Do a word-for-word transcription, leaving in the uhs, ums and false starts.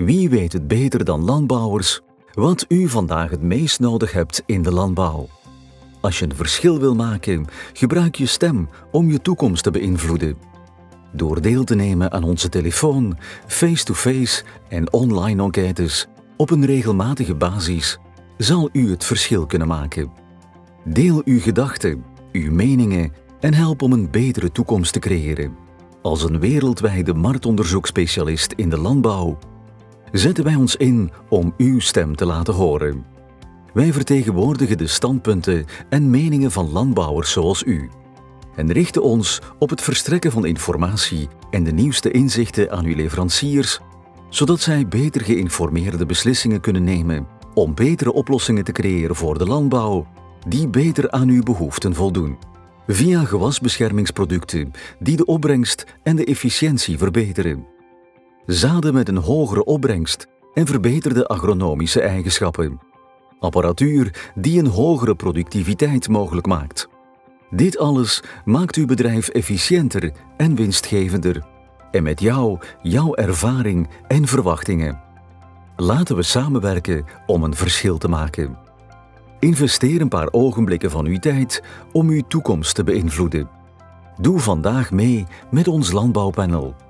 Wie weet het beter dan landbouwers wat u vandaag het meest nodig hebt in de landbouw? Als je een verschil wil maken, gebruik je stem om je toekomst te beïnvloeden. Door deel te nemen aan onze telefoon, face-to-face en online enquêtes op een regelmatige basis, zal u het verschil kunnen maken. Deel uw gedachten, uw meningen en help om een betere toekomst te creëren. Als een wereldwijde marktonderzoeksspecialist in de landbouw zetten wij ons in om uw stem te laten horen. Wij vertegenwoordigen de standpunten en meningen van landbouwers zoals u en richten ons op het verstrekken van informatie en de nieuwste inzichten aan uw leveranciers, zodat zij beter geïnformeerde beslissingen kunnen nemen om betere oplossingen te creëren voor de landbouw die beter aan uw behoeften voldoen. Via gewasbeschermingsproducten die de opbrengst en de efficiëntie verbeteren. Zaden met een hogere opbrengst en verbeterde agronomische eigenschappen. Apparatuur die een hogere productiviteit mogelijk maakt. Dit alles maakt uw bedrijf efficiënter en winstgevender. En met jou, jouw ervaring en verwachtingen. Laten we samenwerken om een verschil te maken. Investeer een paar ogenblikken van uw tijd om uw toekomst te beïnvloeden. Doe vandaag mee met ons landbouwpanel.